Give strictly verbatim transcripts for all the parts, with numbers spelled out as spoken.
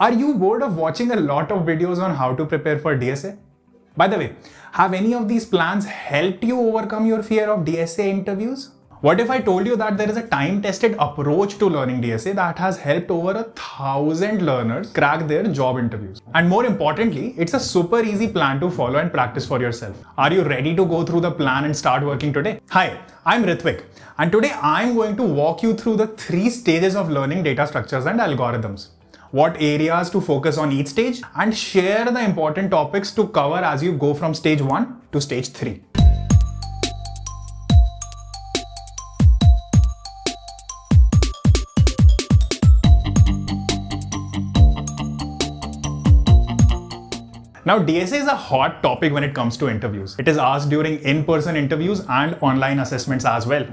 Are you bored of watching a lot of videos on how to prepare for D S A? By the way, have any of these plans helped you overcome your fear of D S A interviews? What if I told you that there is a time-tested approach to learning D S A that has helped over a thousand learners crack their job interviews? And more importantly, it's a super easy plan to follow and practice for yourself. Are you ready to go through the plan and start working today? Hi, I'm Rithvik, and today I'm going to walk you through the three stages of learning data structures and algorithms, what areas to focus on each stage, and share the important topics to cover as you go from stage one to stage three. Now, D S A is a hot topic when it comes to interviews. It is asked during in-person interviews and online assessments as well.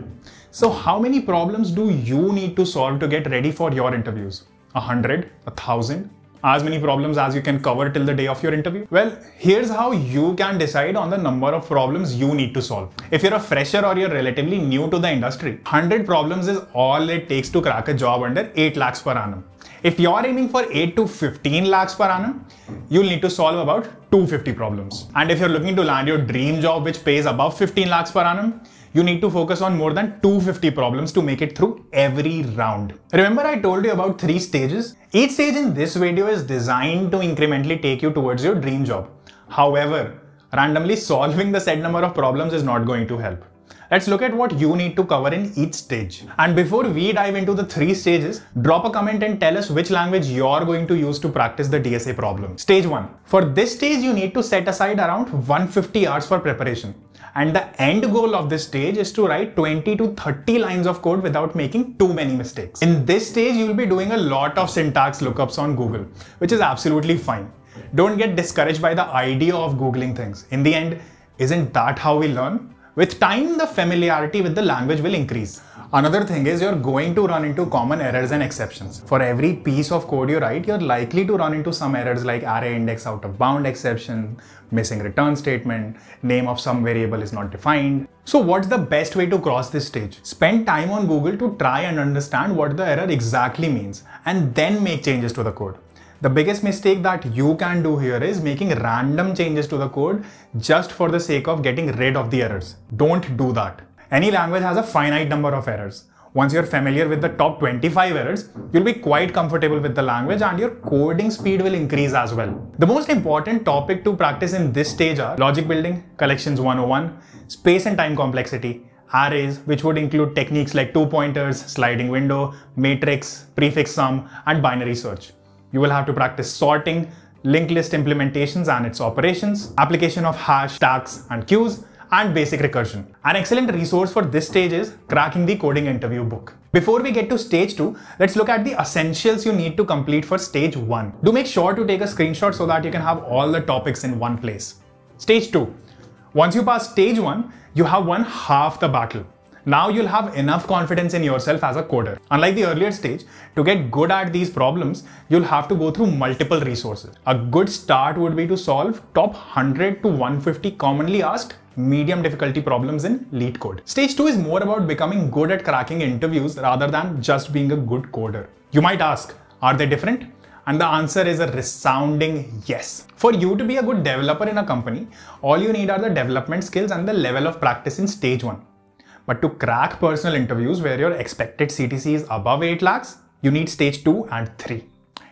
So how many problems do you need to solve to get ready for your interviews? A hundred, a thousand, as many problems as you can cover till the day of your interview? Well, here's how you can decide on the number of problems you need to solve. If you're a fresher or you're relatively new to the industry, one hundred problems is all it takes to crack a job under eight lakhs per annum. If you're aiming for eight to fifteen lakhs per annum, you'll need to solve about two hundred fifty problems. And if you're looking to land your dream job, which pays above fifteen lakhs per annum, you need to focus on more than two hundred fifty problems to make it through every round. Remember I told you about three stages? Each stage in this video is designed to incrementally take you towards your dream job. However, randomly solving the said number of problems is not going to help. Let's look at what you need to cover in each stage. And before we dive into the three stages, drop a comment and tell us which language you're going to use to practice the D S A problem. Stage one. For this stage, you need to set aside around one hundred fifty hours for preparation. And the end goal of this stage is to write twenty to thirty lines of code without making too many mistakes. In this stage, you'll be doing a lot of syntax lookups on Google, which is absolutely fine. Don't get discouraged by the idea of Googling things. In the end, isn't that how we learn? With time, the familiarity with the language will increase. Another thing is you're going to run into common errors and exceptions. For every piece of code you write, you're likely to run into some errors like array index out of bound exception, missing return statement, name of some variable is not defined. So what's the best way to cross this stage? Spend time on Google to try and understand what the error exactly means and then make changes to the code. The biggest mistake that you can do here is making random changes to the code just for the sake of getting rid of the errors. Don't do that. Any language has a finite number of errors. Once you're familiar with the top twenty-five errors, you'll be quite comfortable with the language and your coding speed will increase as well. The most important topic to practice in this stage are logic building, collections one oh one, space and time complexity, arrays, which would include techniques like two pointers, sliding window, matrix, prefix sum, and binary search. You will have to practice sorting, linked list implementations and its operations, application of hash, stacks and queues, and basic recursion. An excellent resource for this stage is Cracking the Coding Interview book. Before we get to stage two, let's look at the essentials you need to complete for stage one. Do make sure to take a screenshot so that you can have all the topics in one place. Stage two. Once you pass stage one, you have won half the battle. Now you'll have enough confidence in yourself as a coder. Unlike the earlier stage, to get good at these problems, you'll have to go through multiple resources. A good start would be to solve top one hundred to one hundred fifty commonly asked medium difficulty problems in lead code. Stage two is more about becoming good at cracking interviews rather than just being a good coder. You might ask, are they different? And the answer is a resounding yes. For you to be a good developer in a company, all you need are the development skills and the level of practice in stage one. But to crack personal interviews where your expected C T C is above eight lakhs, you need stage two and three.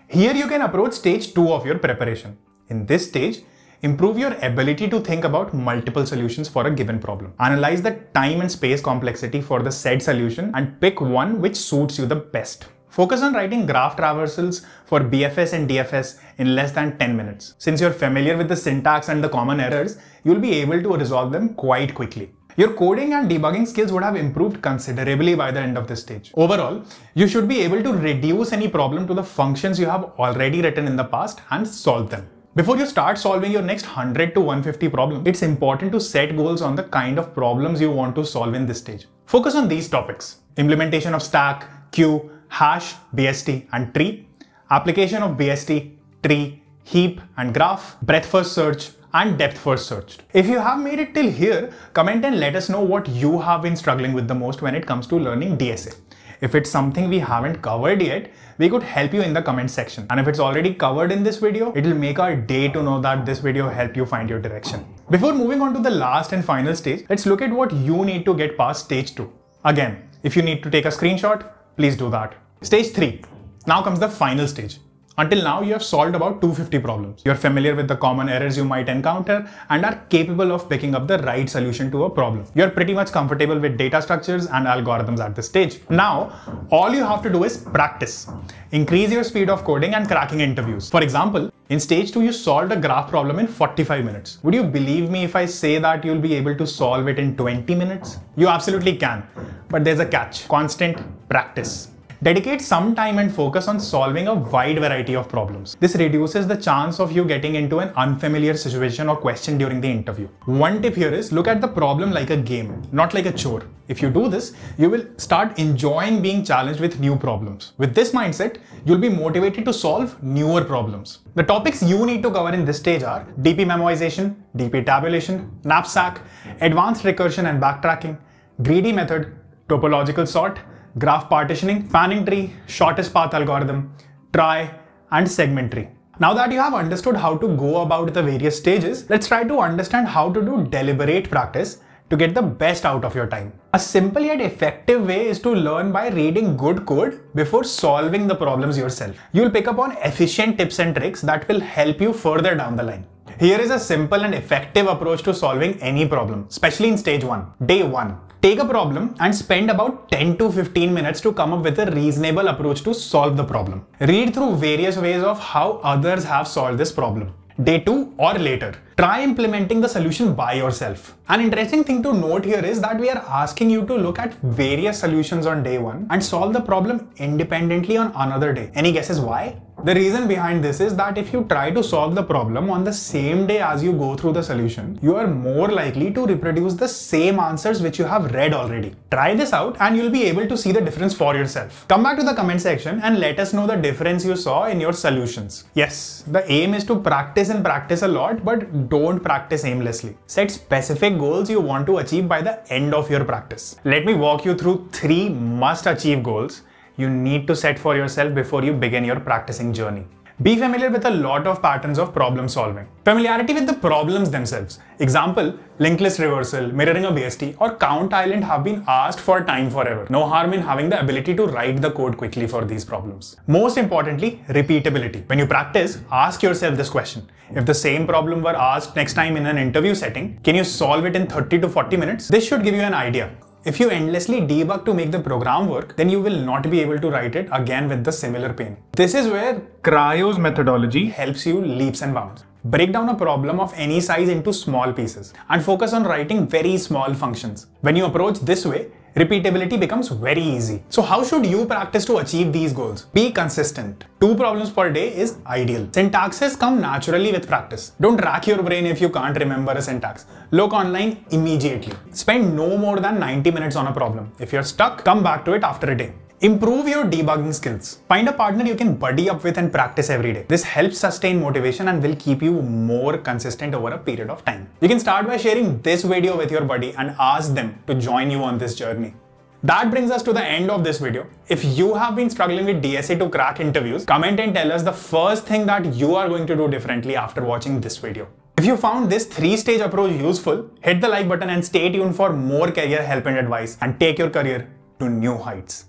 Here you can approach stage two of your preparation. In this stage, improve your ability to think about multiple solutions for a given problem. Analyze the time and space complexity for the said solution and pick one which suits you the best. Focus on writing graph traversals for B F S and D F S in less than ten minutes. Since you're familiar with the syntax and the common errors, you'll be able to resolve them quite quickly. Your coding and debugging skills would have improved considerably by the end of this stage. Overall, you should be able to reduce any problem to the functions you have already written in the past and solve them. Before you start solving your next one hundred to one hundred fifty problem, it's important to set goals on the kind of problems you want to solve in this stage. Focus on these topics: implementation of stack, queue, hash, B S T, and tree, application of B S T, tree, heap, and graph, breadth first search, and depth first searched. If you have made it till here, comment and let us know what you have been struggling with the most when it comes to learning D S A. If it's something we haven't covered yet, we could help you in the comment section. And if it's already covered in this video, it'll make our day to know that this video helped you find your direction. Before moving on to the last and final stage, let's look at what you need to get past stage two. Again, if you need to take a screenshot, please do that. Stage three. Now comes the final stage. Until now, you have solved about two hundred fifty problems. You're familiar with the common errors you might encounter and are capable of picking up the right solution to a problem. You're pretty much comfortable with data structures and algorithms at this stage. Now, all you have to do is practice. Increase your speed of coding and cracking interviews. For example, in stage two, you solved a graph problem in forty-five minutes. Would you believe me if I say that you'll be able to solve it in twenty minutes? You absolutely can. But there's a catch. Constant practice. Dedicate some time and focus on solving a wide variety of problems. This reduces the chance of you getting into an unfamiliar situation or question during the interview. One tip here is look at the problem like a game, not like a chore. If you do this, you will start enjoying being challenged with new problems. With this mindset, you'll be motivated to solve newer problems. The topics you need to cover in this stage are D P memoization, D P tabulation, knapsack, advanced recursion and backtracking, greedy method, topological sort, graph partitioning, spanning tree, shortest path algorithm, trie, and segment tree. Now that you have understood how to go about the various stages, let's try to understand how to do deliberate practice to get the best out of your time. A simple yet effective way is to learn by reading good code before solving the problems yourself. You'll pick up on efficient tips and tricks that will help you further down the line. Here is a simple and effective approach to solving any problem, especially in stage one. Day one. Take a problem and spend about ten to fifteen minutes to come up with a reasonable approach to solve the problem. Read through various ways of how others have solved this problem. Day two or later. Try implementing the solution by yourself. An interesting thing to note here is that we are asking you to look at various solutions on day one and solve the problem independently on another day. Any guesses why? The reason behind this is that if you try to solve the problem on the same day as you go through the solution, you are more likely to reproduce the same answers which you have read already. Try this out and you'll be able to see the difference for yourself. Come back to the comment section and let us know the difference you saw in your solutions. Yes, the aim is to practice and practice a lot, but don't practice aimlessly. Set specific goals you want to achieve by the end of your practice. Let me walk you through three must-achieve goals you need to set for yourself before you begin your practicing journey. Be familiar with a lot of patterns of problem solving. Familiarity with the problems themselves. Example, linked list reversal, mirroring a B S T, or count island have been asked for time forever. No harm in having the ability to write the code quickly for these problems. Most importantly, repeatability. When you practice, ask yourself this question. If the same problem were asked next time in an interview setting, can you solve it in thirty to forty minutes? This should give you an idea. If you endlessly debug to make the program work, then you will not be able to write it again with the similar pain. This is where Cryo's methodology helps you leaps and bounds. Break down a problem of any size into small pieces and focus on writing very small functions. When you approach this way, repeatability becomes very easy. So how should you practice to achieve these goals? Be consistent. Two problems per day is ideal. Syntaxes come naturally with practice. Don't rack your brain if you can't remember a syntax. Look online immediately. Spend no more than ninety minutes on a problem. If you're stuck, come back to it after a day. Improve your debugging skills. Find a partner you can buddy up with and practice every day. This helps sustain motivation and will keep you more consistent over a period of time. You can start by sharing this video with your buddy and ask them to join you on this journey. That brings us to the end of this video. If you have been struggling with D S A to crack interviews, comment and tell us the first thing that you are going to do differently after watching this video. If you found this three-stage approach useful, hit the like button and stay tuned for more career help and advice and take your career to new heights.